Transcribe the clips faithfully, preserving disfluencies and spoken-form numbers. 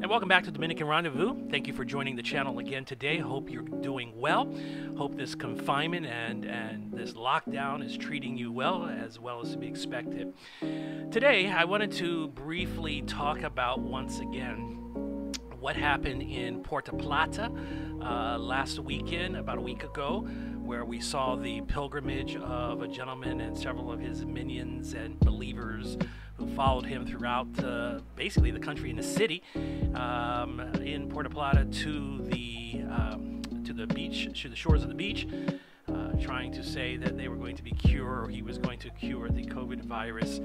And welcome back to Dominican Rendezvous. Thank you for joining the channel again today. Hope you're doing well. Hope this confinement and, and this lockdown is treating you well, as well as to be expected. Today, I wanted to briefly talk about, once again, what happened in Puerto Plata uh, last weekend, about a week ago, where we saw the pilgrimage of a gentleman and several of his minions and believers who followed him throughout uh, basically the country and the city um, in Puerto Plata to the um, to the beach, to the shores of the beach, uh, trying to say that they were going to be cured, or he was going to cure the COVID virus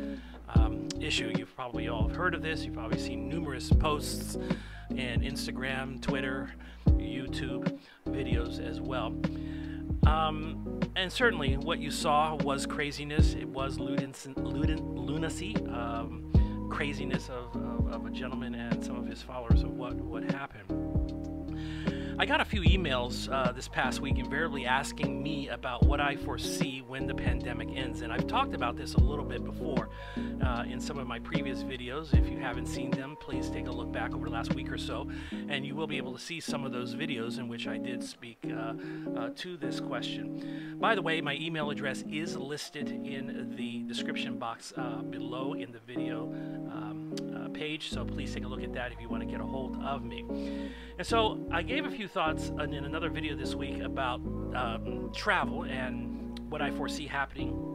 um, issue. You've probably all heard of this. You've probably seen numerous posts and Instagram, Twitter, YouTube videos as well. Um, and certainly what you saw was craziness. It was lunacy, um, craziness of, of, of a gentleman and some of his followers of what, what happened. I got a few emails uh, this past week invariably asking me about what I foresee when the pandemic ends. And I've talked about this a little bit before uh, in some of my previous videos. If you haven't seen them, please take a look back over the last week or so, and you will be able to see some of those videos in which I did speak uh, uh, to this question. By the way, my email address is listed in the description box uh, below in the video um, uh, page, so please take a look at that if you want to get a hold of me. And so I gave a few thoughts in another video this week about um, travel and what I foresee happening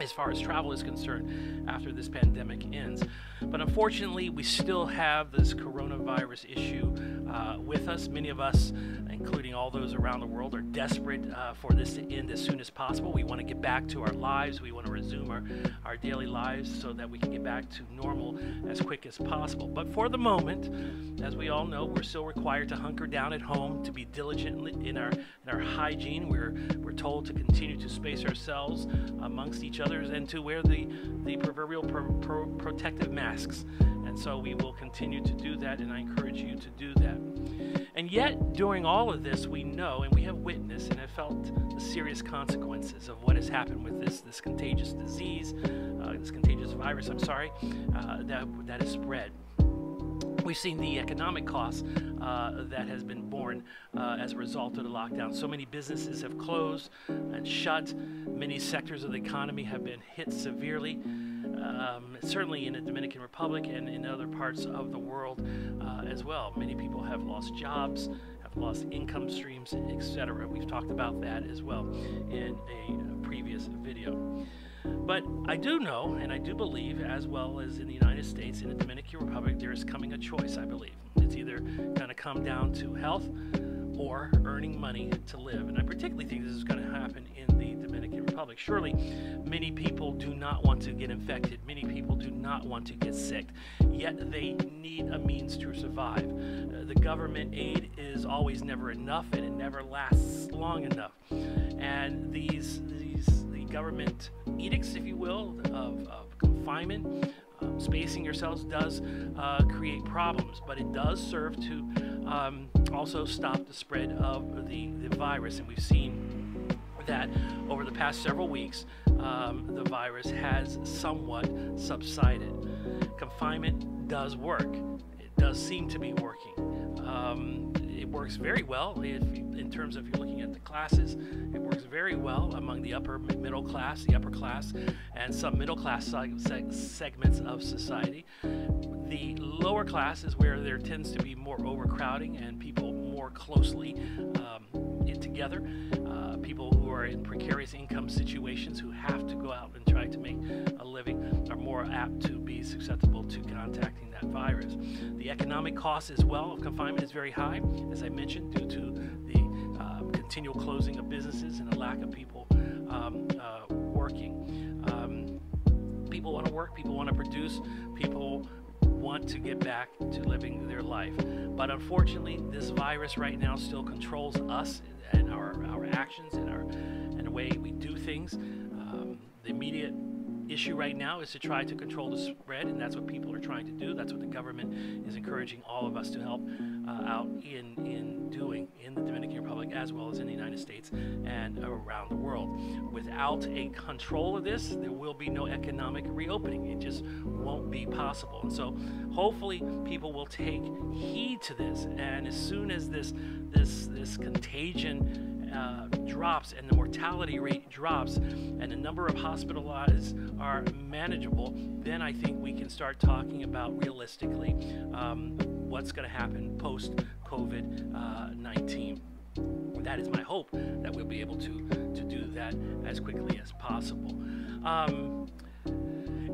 as far as travel is concerned after this pandemic ends. But unfortunately, we still have this coronavirus issue uh, with us. Many of us, including all those around the world, are desperate uh, for this to end as soon as possible. We want to get back to our lives. We want to resume our, our daily lives so that we can get back to normal as quick as possible. But for the moment, as we all know, we're still required to hunker down at home, to be diligent in our, in our hygiene. We're, we're told to continue to space ourselves amongst each other and to wear the, the proverbial pro, pro, protective masks. And so we will continue to do that, and I encourage you to do that. And yet, during all of this, we know and we have witnessed and have felt the serious consequences of what has happened with this, this contagious disease, uh, this contagious virus, I'm sorry, uh, that, that is spread. We've seen the economic costs uh, that has been borne uh, as a result of the lockdown. So many businesses have closed and shut. Many sectors of the economy have been hit severely, um, certainly in the Dominican Republic and in other parts of the world uh, as well. Many people have lost jobs, have lost income streams, et cetera. We've talked about that as well in a previous video. But I do know, and I do believe, as well as in the United States, in the Dominican Republic, there is coming a choice, I believe. It's either going to come down to health or earning money to live. And I particularly think this is going to happen in the Dominican Republic. Surely, many people do not want to get infected. Many people do not want to get sick. Yet they need a means to survive. Uh, the government aid is always never enough, and it never lasts long enough. And these, these the government edicts, if you will, of, of confinement, um, spacing yourselves, does uh, create problems, but it does serve to um, also stop the spread of the, the virus. And we've seen that over the past several weeks, um, the virus has somewhat subsided. Confinement does work. It does seem to be working. Um, it works very well if, in terms of you're looking at the classes. It works very well among the upper middle class, the upper class, and some middle class seg segments of society. The lower class is where there tends to be more overcrowding and people more closely um, in together. Uh, people who are in precarious income situations, who have to go out and try to make a living, are more apt to be susceptible to contacting that virus. The economic cost as well of confinement is very high, as I mentioned, due to the uh, continual closing of businesses and the lack of people um, uh, working. Um, people want to work, people want to produce, people want to get back to living their life. But unfortunately, this virus right now still controls us and our, our actions and, our, and the way we do things. Um, the immediate issue right now is to try to control the spread, and that's what people are trying to do. That's what the government is encouraging all of us to help uh, out in, in doing in the Dominican Republic, as well as in the United States and around the world. Without a control of this, there will be no economic reopening. It just won't be possible. And so hopefully people will take heed to this, and as soon as this, this, this contagion Uh, drops and the mortality rate drops and the number of hospitalized are manageable, then I think we can start talking about realistically um, what's going to happen post COVID nineteen. That is my hope, that we'll be able to, to do that as quickly as possible. Um,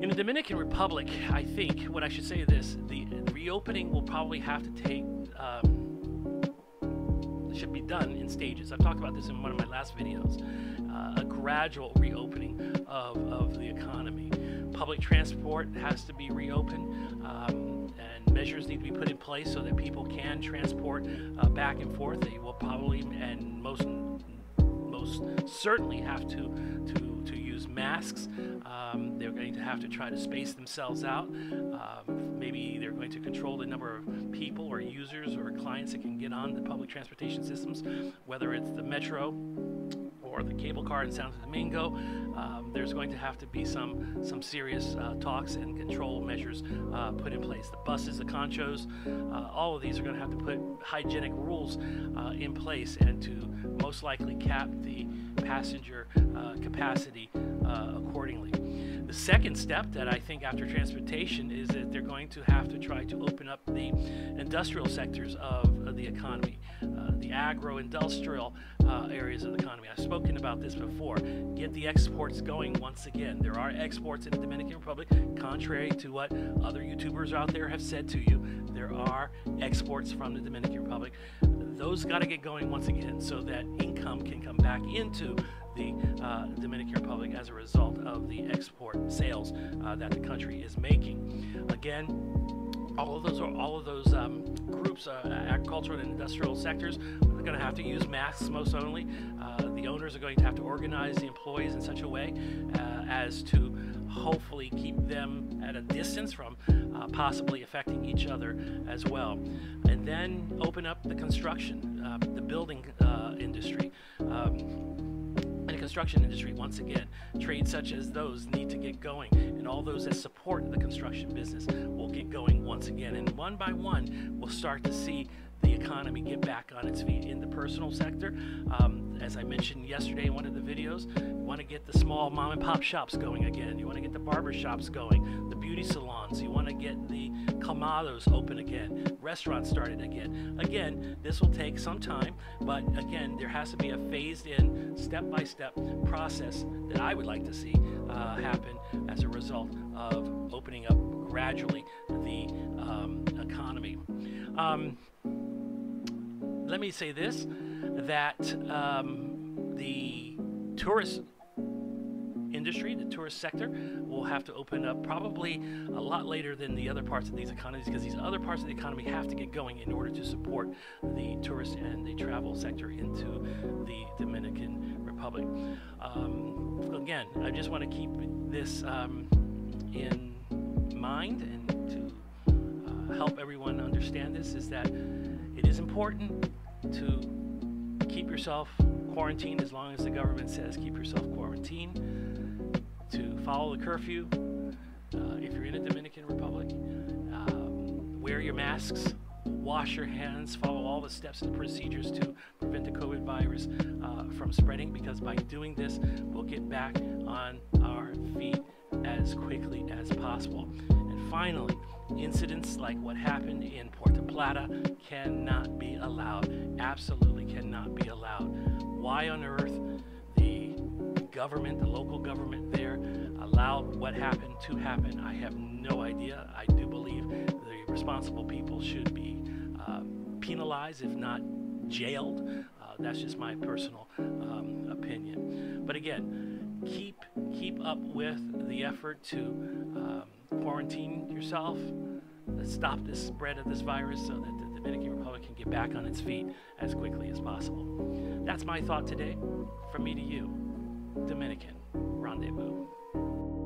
in the Dominican Republic, I think what I should say is this: the reopening will probably have to take um, should be done in stages. I've talked about this in one of my last videos. Uh, a gradual reopening of, of the economy. Public transport has to be reopened, um, and measures need to be put in place so that people can transport uh, back and forth. They will probably and most most certainly have to to, to use masks. Um, they're going to have to try to space themselves out. Um, maybe they're going to control the number of people or users or clients that can get on the public transportation systems, whether it's the metro or the cable car in Santo Domingo. Um, there's going to have to be some some serious uh, talks and control measures uh, put in place. The buses, the conchos, uh, all of these are going to have to put hygienic rules uh, in place, and to most likely cap the passenger uh, capacity uh, accordingly. The second step that I think after transportation is that they're going to have to try to open up the industrial sectors of, of the economy, uh, the agro-industrial uh, areas of the economy. I've spoken about this before. Get the exports going once again. There are exports in the Dominican Republic, contrary to what other YouTubers out there have said to you. There are exports from the Dominican Republic. Those got to get going once again so that income can come back into the uh, Dominican Republic as a result of the export sales uh, that the country is making. Again, all of those, all of those um, groups, uh, agricultural and industrial sectors, are going to have to use masks most only. Uh, the owners are going to have to organize the employees in such a way uh, as to hopefully keep them at a distance from uh, possibly affecting each other as well. And then open up the construction, uh, the building uh, industry. Um, construction industry once again. Trades such as those need to get going, and all those that support the construction business will get going once again, and one by one we'll start to see the economy get back on its feet. In the personal sector, um, as I mentioned yesterday in one of the videos, you want to get the small mom and pop shops going again, you want to get the barber shops going, the beauty salons, you want to get the colmados open again, restaurants started again. Again, this will take some time, but again, there has to be a phased in, step-by-step process that I would like to see uh, happen as a result of opening up gradually the um, economy. Um, let me say this, that um, the tourist industry, the tourist sector, will have to open up probably a lot later than the other parts of these economies, because these other parts of the economy have to get going in order to support the tourist and the travel sector into the Dominican Republic. Um, again, I just want to keep this um, in mind, and to uh, help everyone understand this, is that it is important to keep yourself quarantined as long as the government says keep yourself quarantined, to follow the curfew uh, if you're in the Dominican Republic, um, wear your masks, wash your hands, follow all the steps and procedures to prevent the COVID virus uh, from spreading, because by doing this, we'll get back on our feet as quickly as possible. And finally, incidents like what happened in Puerto Plata cannot be allowed, absolutely cannot be allowed. Why on earth the government, the local government there, allowed what happened to happen, I have no idea. I do believe the responsible people should be uh, penalized, if not jailed. Uh, that's just my personal um, opinion. But again, keep, keep up with the effort to um, quarantine yourself. Let's stop this spread of this virus so that the Dominican Republic can get back on its feet as quickly as possible. That's my thought today. From me to you, Dominican Rendezvous.